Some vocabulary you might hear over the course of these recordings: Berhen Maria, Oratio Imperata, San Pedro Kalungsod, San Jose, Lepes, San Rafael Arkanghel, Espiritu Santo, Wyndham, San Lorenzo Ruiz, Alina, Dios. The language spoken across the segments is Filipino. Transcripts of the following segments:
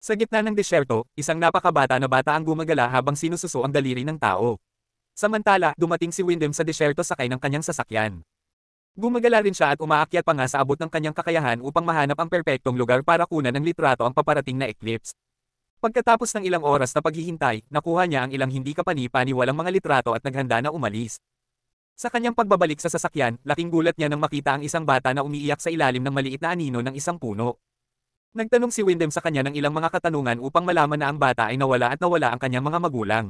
Sa gitna ng disyerto, isang napakabata na bata ang gumagala habang sinususo ang daliri ng tao. Samantala, dumating si Wyndham sa disyerto sakay ng kanyang sasakyan. Gumagala rin siya at umaakyat pa nga sa abot ng kanyang kakayahan upang mahanap ang perpektong lugar para kunan ng litrato ang paparating na eclipse. Pagkatapos ng ilang oras na paghihintay, nakuha niya ang ilang hindi kapani-paniwalang mga litrato at naghanda na umalis. Sa kanyang pagbabalik sa sasakyan, laking gulat niya nang makita ang isang bata na umiiyak sa ilalim ng maliit na anino ng isang puno. Nagtanong si Wyndham sa kanya ng ilang mga katanungan upang malaman na ang bata ay nawala at nawala ang kanyang mga magulang.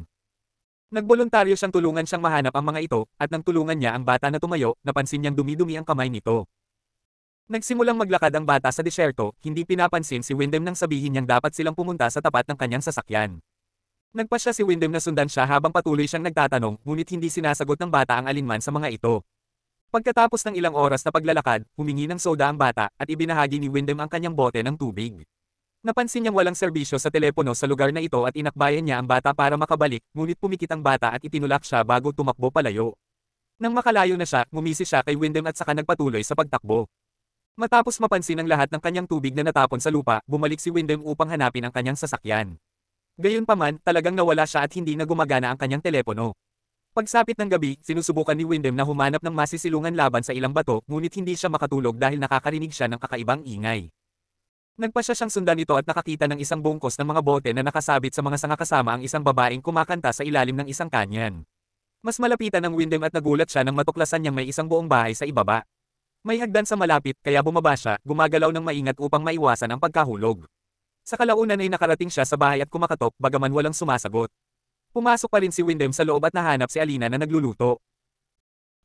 Nagboluntaryo siyang tulungan siyang mahanap ang mga ito, at nang tulungan niya ang bata na tumayo, napansin niyang dumidumi ang kamay nito. Nagsimulang maglakad ang bata sa disyerto, hindi pinapansin si Wyndham nang sabihin niyang dapat silang pumunta sa tapat ng kanyang sasakyan. Nagpasya si Wyndham na sundan siya habang patuloy siyang nagtatanong, ngunit hindi sinasagot ng bata ang alinman sa mga ito. Pagkatapos ng ilang oras na paglalakad, humingi ng soda ang bata, at ibinahagi ni Wyndham ang kanyang bote ng tubig. Napansin niyang walang serbisyo sa telepono sa lugar na ito at inakbayan niya ang bata para makabalik, ngunit pumikit ang bata at itinulak siya bago tumakbo palayo. Nang makalayo na siya, ngumisi siya kay Wyndham at saka nagpatuloy sa pagtakbo. Matapos mapansin ang lahat ng kanyang tubig na natapon sa lupa, bumalik si Wyndham upang hanapin ang kanyang sasakyan. Gayunpaman, talagang nawala siya at hindi na gumagana ang kanyang telepono. Pagsapit ng gabi, sinusubukan ni Wyndham na humanap ng masisilungan laban sa ilang bato, ngunit hindi siya makatulog dahil nakakarinig siya ng kakaibang ingay. Nagpasya siyang sundan ito at nakakita ng isang bungkos ng mga bote na nakasabit sa mga sanga kasama ang isang babaeng kumakanta sa ilalim ng isang kanyan. Mas malapitan ng Wyndham at nagulat siya nang matuklasan niyang may isang buong bahay sa ibaba. May hagdan sa malapit, kaya bumaba siya, gumagalaw ng maingat upang maiwasan ang pagkahulog. Sa kalaunan ay nakarating siya sa bahay at kumakatok, bagaman walang sumasagot. Pumasok pa rin si Wyndham sa loob at nahanap si Alina na nagluluto.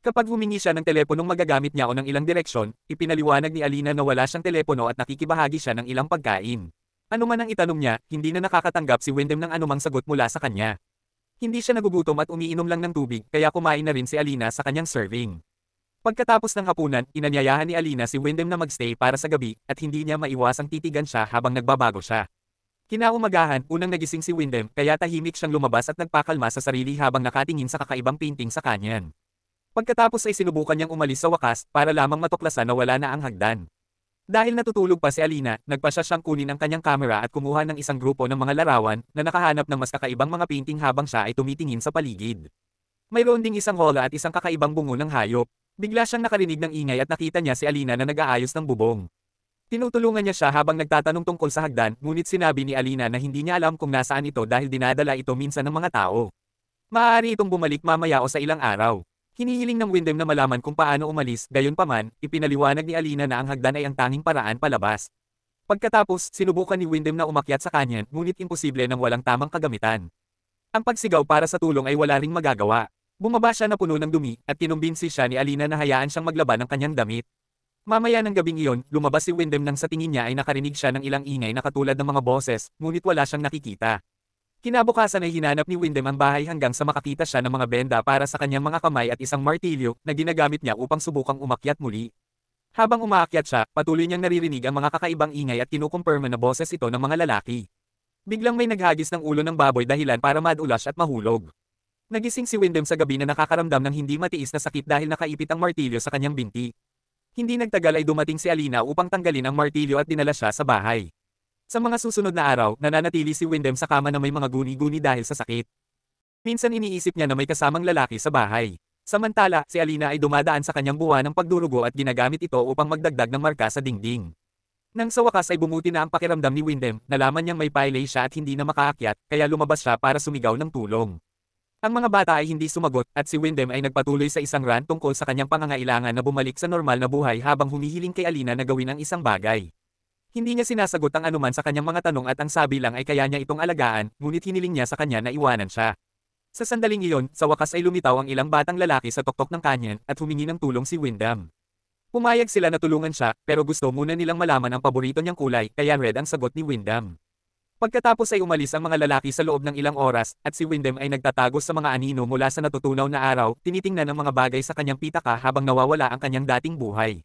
Kapag humingi siya ng teleponong magagamit niya o ng ilang direksyon, ipinaliwanag ni Alina na wala siyang telepono at nakikibahagi siya ng ilang pagkain. Ano man ang itanong niya, hindi na nakakatanggap si Wyndham ng anumang sagot mula sa kanya. Hindi siya nagugutom at umiinom lang ng tubig, kaya kumain na rin si Alina sa kanyang serving. Pagkatapos ng hapunan, inanyayahan ni Alina si Wyndham na magstay para sa gabi, at hindi niya maiwasang titigan siya habang nagbabago siya. Kinaumagahan, unang nagising si Wyndham, kaya tahimik siyang lumabas at nagpakalma sa sarili habang nakatingin sa kakaibang painting sa kanyan. Pagkatapos ay sinubukan niyang umalis sa wakas, para lamang matuklasan na wala na ang hagdan. Dahil natutulog pa si Alina, nagpasya siyang kunin ang kanyang kamera at kumuha ng isang grupo ng mga larawan, na nakahanap ng mas kakaibang mga painting habang siya ay tumitingin sa paligid. Mayroon ding isang hola at isang kakaibang bungo ng hayop. Bigla siyang nakarinig ng ingay at nakita niya si Alina na nag-aayos ng bubong. Tinutulungan niya siya habang nagtatanong tungkol sa hagdan, ngunit sinabi ni Alina na hindi niya alam kung nasaan ito dahil dinadala ito minsan ng mga tao. Maaari itong bumalik mamaya o sa ilang araw. Hinihiling ng Wyndham na malaman kung paano umalis, gayunpaman, ipinaliwanag ni Alina na ang hagdan ay ang tanging paraan palabas. Pagkatapos, sinubukan ni Wyndham na umakyat sa kanyan, ngunit imposible nang walang tamang kagamitan. Ang pagsigaw para sa tulong ay wala ring magagawa. Bumaba siya na puno ng dumi, at kinumbinsi siya ni Alina na hayaan siyang maglaba ng kanyang damit. Mamaya ng gabing iyon, lumabas si Wyndham nang sa tingin niya ay nakarinig siya ng ilang ingay na katulad ng mga boses, ngunit wala siyang nakikita. Kinabukasan ay hinanap ni Wyndham ang bahay hanggang sa makakita siya ng mga benda para sa kanyang mga kamay at isang martilyo na ginagamit niya upang subukang umakyat muli. Habang umaakyat siya, patuloy niyang naririnig ang mga kakaibang ingay at kinukumpirma na boses ito ng mga lalaki. Biglang may naghagis ng ulo ng baboy dahilan para madulas at mahulog. Nagising si Wyndham sa gabi na nakakaramdam ng hindi matiis na sakit dahil nakaipit ang martilyo sa kanyang binti. Hindi nagtagal ay dumating si Alina upang tanggalin ang martilyo at dinala siya sa bahay. Sa mga susunod na araw, nananatili si Wyndham sa kama na may mga guni-guni dahil sa sakit. Minsan iniisip niya na may kasamang lalaki sa bahay. Samantala, si Alina ay dumadaan sa kanyang buwan ng pagdurugo at ginagamit ito upang magdagdag ng marka sa dingding. Nang sa wakas ay bumuti na ang pakiramdam ni Wyndham, nalaman niyang may pilay siya at hindi na makaakyat, kaya lumabas siya para sumigaw ng tulong. Ang mga bata ay hindi sumagot, at si Wyndham ay nagpatuloy sa isang rant tungkol sa kanyang pangangailangan na bumalik sa normal na buhay habang humihiling kay Alina na gawin ang isang bagay. Hindi niya sinasagot ang anuman sa kanyang mga tanong at ang sabi lang ay kaya niya itong alagaan, ngunit hiniling niya sa kanya na iwanan siya. Sa sandaling iyon, sa wakas ay lumitaw ang ilang batang lalaki sa tuktok ng kanyan, at humingi ng tulong si Wyndham. Pumayag sila na tulungan siya, pero gusto muna nilang malaman ang paborito niyang kulay, kaya red ang sagot ni Wyndham. Pagkatapos ay umalis ang mga lalaki sa loob ng ilang oras, at si Wyndham ay nagtatago sa mga anino mula sa natutunaw na araw, tinitingnan ang mga bagay sa kanyang pitaka habang nawawala ang kanyang dating buhay.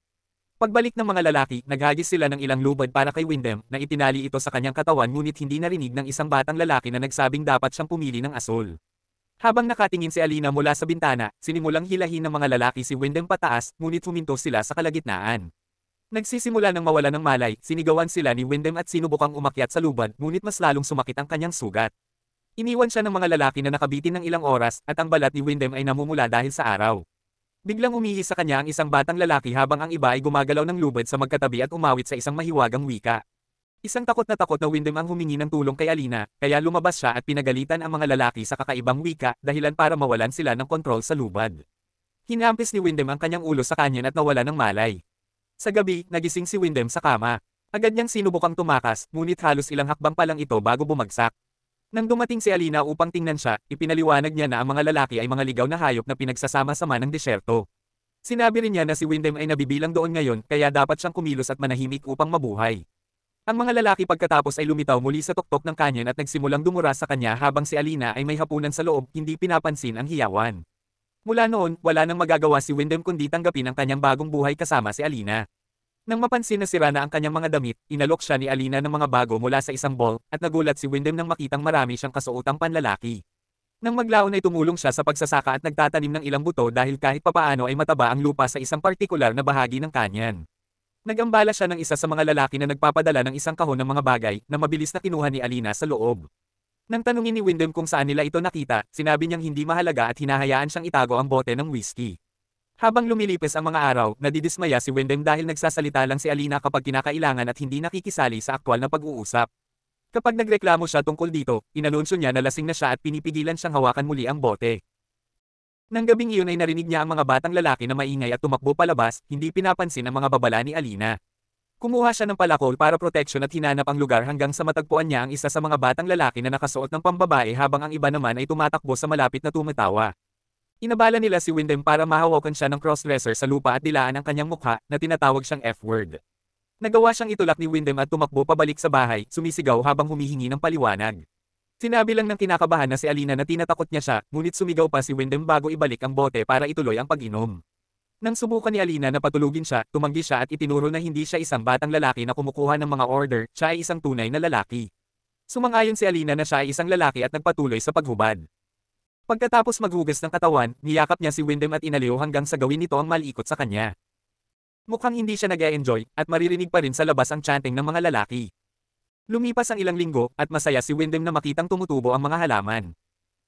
Pagbalik ng mga lalaki, naghagis sila ng ilang lubad para kay Wyndham, na itinali ito sa kanyang katawan ngunit hindi narinig ng isang batang lalaki na nagsabing dapat siyang pumili ng asol. Habang nakatingin si Alina mula sa bintana, sinimulang hilahin ng mga lalaki si Wyndham pataas, ngunit huminto sila sa kalagitnaan. Nagsisimula ng mawala ng malay, sinigawan sila ni Wyndham at sinubukang umakyat sa lubad, ngunit mas lalong sumakit ang kanyang sugat. Iniwan siya ng mga lalaki na nakabitin ng ilang oras, at ang balat ni Wyndham ay namumula dahil sa araw. Biglang umihi sa kanya ang isang batang lalaki habang ang iba ay gumagalaw ng lubad sa magkatabi at umawit sa isang mahiwagang wika. Isang takot na Wyndham ang humingi ng tulong kay Alina, kaya lumabas siya at pinagalitan ang mga lalaki sa kakaibang wika, dahilan para mawalan sila ng kontrol sa lubad. Hinampis ni Wyndham ang kanyang ulo sa kanyan at nawala ng malay. Sa gabi, nagising si Wyndham sa kama. Agad niyang sinubukang tumakas, ngunit halos ilang hakbang pa lang ito bago bumagsak. Nang dumating si Alina upang tingnan siya, ipinaliwanag niya na ang mga lalaki ay mga ligaw na hayop na pinagsasama-sama ng disyerto. Sinabi rin niya na si Wyndham ay nabibilang doon ngayon, kaya dapat siyang kumilos at manahimik upang mabuhay. Ang mga lalaki pagkatapos ay lumitaw muli sa tuktok ng kanyon at nagsimulang dumura sa kanya habang si Alina ay may hapunan sa loob, hindi pinapansin ang hiyawan. Mula noon, wala nang magagawa si Wyndham kundi tanggapin ang kanyang bagong buhay kasama si Alina. Nang mapansin na sira na ang kanyang mga damit, inalok siya ni Alina ng mga bago mula sa isang ball, at nagulat si Wyndham nang makitang marami siyang kasuotang panlalaki. Nang maglaon ay tumulong siya sa pagsasaka at nagtatanim ng ilang buto dahil kahit papaano ay mataba ang lupa sa isang partikular na bahagi ng kanyan. Nagambala siya ng isa sa mga lalaki na nagpapadala ng isang kahon ng mga bagay na mabilis na kinuha ni Alina sa loob. Nang tanungin ni Wyndham kung saan nila ito nakita, sinabi niyang hindi mahalaga at hinahayaan siyang itago ang bote ng whiskey. Habang lumilipas ang mga araw, nadidismaya si Wyndham dahil nagsasalita lang si Alina kapag kinakailangan at hindi nakikisali sa aktwal na pag-uusap. Kapag nagreklamo siya tungkol dito, inanunsyo niya na lasing na siya at pinipigilan siyang hawakan muli ang bote. Nang gabing iyon ay narinig niya ang mga batang lalaki na maingay at tumakbo palabas, hindi pinapansin ang mga babala ni Alina. Kumuha siya ng palakol para proteksyon at hinanap ang lugar hanggang sa matagpuan niya ang isa sa mga batang lalaki na nakasuot ng pambabae habang ang iba naman ay tumatakbo sa malapit na tumatawa. Inabala nila si Wyndham para mahawakan siya ng crossdresser sa lupa at dilaan ang kanyang mukha na tinatawag siyang F-word. Nagawa siyang itulak ni Wyndham at tumakbo pabalik sa bahay, sumisigaw habang humihingi ng paliwanag. Sinabi lang ng kinakabahan na si Alina na tinatakot niya siya, ngunit sumigaw pa si Wyndham bago ibalik ang bote para ituloy ang pag-inom. Nang subukan ni Alina na patulugin siya, tumanggi siya at itinuro na hindi siya isang batang lalaki na kumukuha ng mga order, siya ay isang tunay na lalaki. Sumang-ayon si Alina na siya ay isang lalaki at nagpatuloy sa paghubad. Pagkatapos maghugas ng katawan, niyakap niya si Wyndham at inaliw hanggang sa gawin nito ang malikot sa kanya. Mukhang hindi siya nag-e-enjoy, at maririnig pa rin sa labas ang chanting ng mga lalaki. Lumipas ang ilang linggo, at masaya si Wyndham na makitang tumutubo ang mga halaman.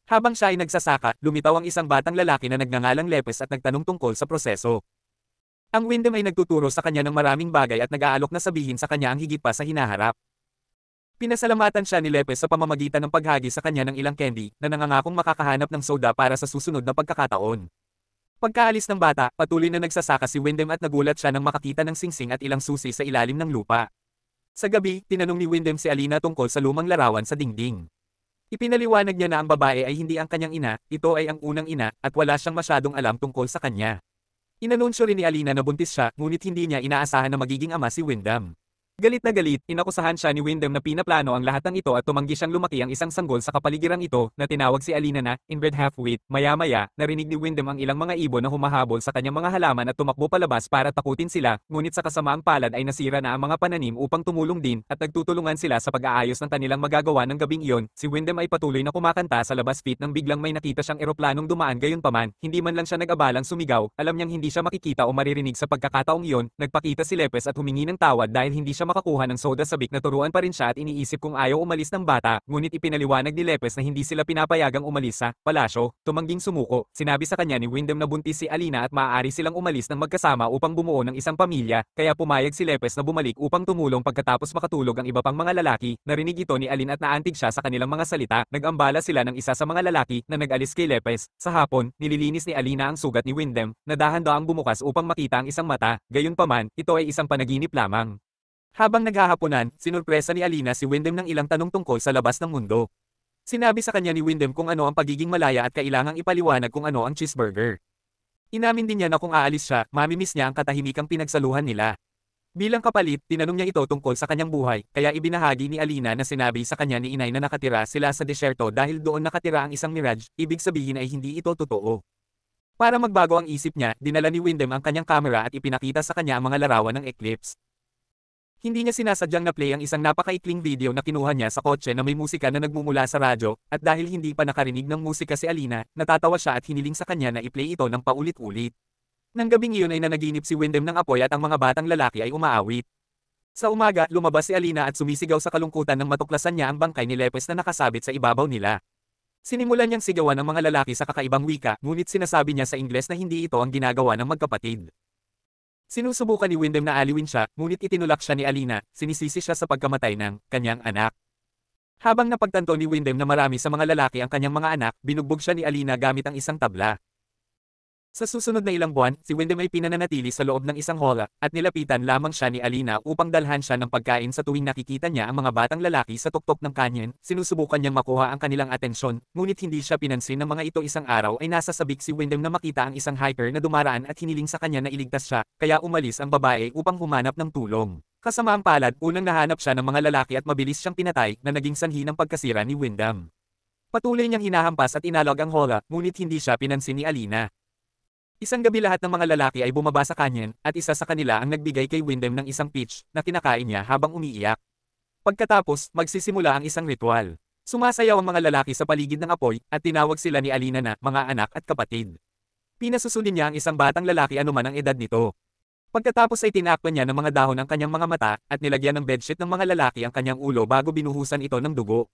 Habang siya ay nagsasaka, lumitaw ang isang batang lalaki na nagngangalang Lepes at nagtanong tungkol sa proseso. Ang Wyndham ay nagtuturo sa kanya ng maraming bagay at nag-aalok na sabihin sa kanya ang higit pa sa hinaharap. Pinasalamatan siya ni Lepes sa pamamagitan ng paghagi sa kanya ng ilang candy na nangangakong makakahanap ng soda para sa susunod na pagkakataon. Pagkaalis ng bata, patuloy na nagsasaka si Wyndham at nagulat siya nang makakita ng singsing at ilang susi sa ilalim ng lupa. Sa gabi, tinanong ni Wyndham si Alina tungkol sa lumang larawan sa dingding. Ipinaliwanag niya na ang babae ay hindi ang kanyang ina, ito ay ang unang ina, at wala siyang masyadong alam tungkol sa kanya. Inanunsyo rin ni Alina na buntis siya, ngunit hindi niya inaasahan na magiging ama si Wyndham. Galit na galit, inakusahan siya ni Wyndham na pinaplano ang lahat ng ito at tumanggi siyang lumaki ang isang sanggol sa kapaligiran ito, na tinawag si Alina na inbred half-wit. Maya-maya, narinig ni Wyndham ang ilang mga ibon na humahabol sa kanyang mga halaman at tumakbo palabas para takutin sila, ngunit sa kasamaang palad ay nasira na ang mga pananim upang tumulong din, at nagtutulungan sila sa pag-aayos ng kanilang magagawa ng gabing iyon. Si Wyndham ay patuloy na kumakanta sa labas fit nang biglang may nakita siyang eroplanong dumaan, gayunpaman, hindi man lang siya nag-abalang sumigaw, alam niyang hindi siya makikita o maririnig sa pagkakataong iyon. Nagpakita si Lepes at humingi ng tawad dahil hindi siya makakuha ng soda sabik na turuan pa rin siya at iniisip kung ayaw umalis ng bata, ngunit ipinaliwanag ni Lepes na hindi sila pinapayagang umalis sa palasyo. Tumangging sumuko, sinabi sa kanya ni Wyndham na buntis si Alina at maaari silang umalis ng magkasama upang bumuo ng isang pamilya, kaya pumayag si Lepes na bumalik upang tumulong pagkatapos makatulog ang iba pang mga lalaki. Narinig ito ni Alina at naantig siya sa kanilang mga salita. Nagambala sila ng isa sa mga lalaki na nag-alis kay Lepes. Sa hapon, nililinis ni Alina ang sugat ni Wyndham, na dahan-daang bumukas upang makita ang isang mata, gayunpaman, ito ay isang panaginip lamang. Habang naghahaponan, sinurpresa ni Alina si Wyndham ng ilang tanong tungkol sa labas ng mundo. Sinabi sa kanya ni Wyndham kung ano ang pagiging malaya at kailangang ipaliwanag kung ano ang cheeseburger. Inamin din niya na kung aalis siya, mamimiss niya ang katahimikang pinagsaluhan nila. Bilang kapalit, tinanong niya ito tungkol sa kanyang buhay, kaya ibinahagi ni Alina na sinabi sa kanya ni inay na nakatira sila sa disyerto dahil doon nakatira ang isang mirage, ibig sabihin ay hindi ito totoo. Para magbago ang isip niya, dinala ni Wyndham ang kanyang kamera at ipinakita sa kanya ang mga larawan ng eclipse. Hindi niya sinasadyang na-play ang isang napakaikling video na kinuha niya sa kotse na may musika na nagmumula sa radyo, at dahil hindi pa nakarinig ng musika si Alina, natatawa siya at hiniling sa kanya na i-play ito ng paulit-ulit. Nang gabing iyon ay nanaginip si Wyndham ng apoy at ang mga batang lalaki ay umaawit. Sa umaga, lumabas si Alina at sumisigaw sa kalungkutan nang matuklasan niya ang bangkay ni Lepes na nakasabit sa ibabaw nila. Sinimulan niyang sigawan ang mga lalaki sa kakaibang wika, ngunit sinasabi niya sa Ingles na hindi ito ang ginagawa ng magkapatid. Sinusubukan ni Wyndham na aliwin siya, ngunit itinulak siya ni Alina, sinisisi siya sa pagkamatay ng kanyang anak. Habang napagtanto ni Wyndham na marami sa mga lalaki ang kanyang mga anak, binugbog siya ni Alina gamit ang isang tabla. Sa susunod na ilang buwan, si Wyndham ay pinananatili sa loob ng isang hall, at nilapitan lamang siya ni Alina upang dalhan siya ng pagkain sa tuwing nakikita niya ang mga batang lalaki sa tuktok ng kanyon. Sinusubukan niyang makuha ang kanilang atensyon, ngunit hindi siya pinansin ng mga ito. Isang araw ay nasa sabik si Wyndham na makita ang isang hiker na dumaraan at hiniling sa kanya na iligtas siya, kaya umalis ang babae upang humanap ng tulong. Kasama ang palad, unang nahanap siya ng mga lalaki at mabilis siyang pinatay na naging sanhi ng pagkasira ni Wyndham. Patuloy niyang hinahampas at inalag ang hall, ngunit hindi siya pinansin ni Alina. Isang gabi lahat ng mga lalaki ay bumaba sa kanyon, at isa sa kanila ang nagbigay kay Wyndham ng isang peach na kinakain niya habang umiiyak. Pagkatapos, magsisimula ang isang ritual. Sumasayaw ang mga lalaki sa paligid ng apoy, at tinawag sila ni Alina na mga anak at kapatid. Pinasusunin niya ang isang batang lalaki anuman ang edad nito. Pagkatapos ay tinakpan niya ng mga dahon ang kanyang mga mata, at nilagyan ng bedsheet ng mga lalaki ang kanyang ulo bago binuhusan ito ng dugo.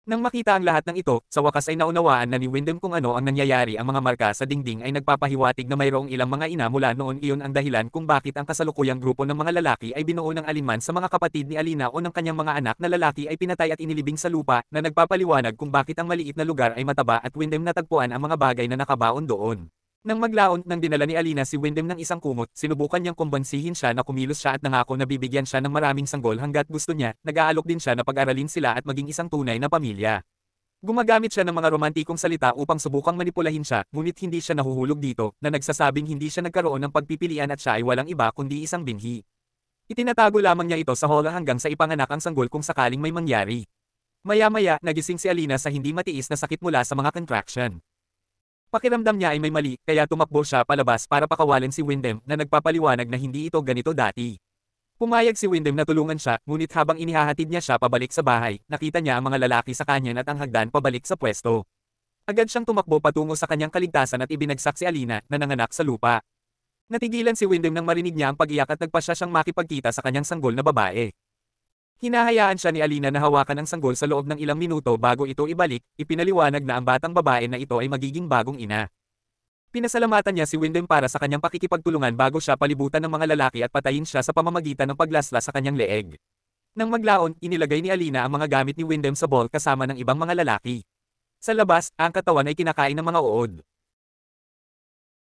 Nang makita ang lahat ng ito, sa wakas ay naunawaan na ni Wyndham kung ano ang nangyayari. Ang mga marka sa dingding ay nagpapahiwatig na mayroong ilang mga ina mula noon. Iyon ang dahilan kung bakit ang kasalukuyang grupo ng mga lalaki ay binuo ng alinman sa mga kapatid ni Alina o ng kanyang mga anak na lalaki ay pinatay at inilibing sa lupa, na nagpapaliwanag kung bakit ang maliit na lugar ay mataba at Wyndham natagpuan ang mga bagay na nakabaon doon. Nang maglaon, nang dinala ni Alina si Wyndham ng isang kumot, sinubukan niyang kumbansihin siya na kumilos siya at nangako na bibigyan siya ng maraming sanggol hanggat gusto niya. Nag-aalok din siya na pag-aralin sila at maging isang tunay na pamilya. Gumagamit siya ng mga romantikong salita upang subukang manipulahin siya, ngunit hindi siya nahuhulog dito, na nagsasabing hindi siya nagkaroon ng pagpipilian at siya ay walang iba kundi isang binhi. Itinatago lamang niya ito sa hola hanggang sa ipanganak ang sanggol kung sakaling may mangyari. Maya-maya, nagising si Alina sa hindi matiis na sakit mula sa mga contraction. Pakiramdam niya ay may mali, kaya tumakbo siya palabas para pakawalan si Wyndham na nagpapaliwanag na hindi ito ganito dati. Pumayag si Wyndham na tulungan siya, ngunit habang inihahatid niya siya pabalik sa bahay, nakita niya ang mga lalaki sa kanyon at ang hagdan pabalik sa pwesto. Agad siyang tumakbo patungo sa kanyang kaligtasan at ibinagsak si Alina na nanganak sa lupa. Natigilan si Wyndham nang marinig niya ang pag-iyak at nagpasya siyang makipagkita sa kanyang sanggol na babae. Hinahayaan siya ni Alina na hawakan ang sanggol sa loob ng ilang minuto bago ito ibalik. Ipinaliwanag na ang batang babae na ito ay magiging bagong ina. Pinasalamatan niya si Wyndham para sa kanyang pakikipagtulungan bago siya palibutan ng mga lalaki at patayin siya sa pamamagitan ng paglasla sa kanyang leeg. Nang maglaon, inilagay ni Alina ang mga gamit ni Wyndham sa bowl kasama ng ibang mga lalaki. Sa labas, ang katawan ay kinakain ng mga uod.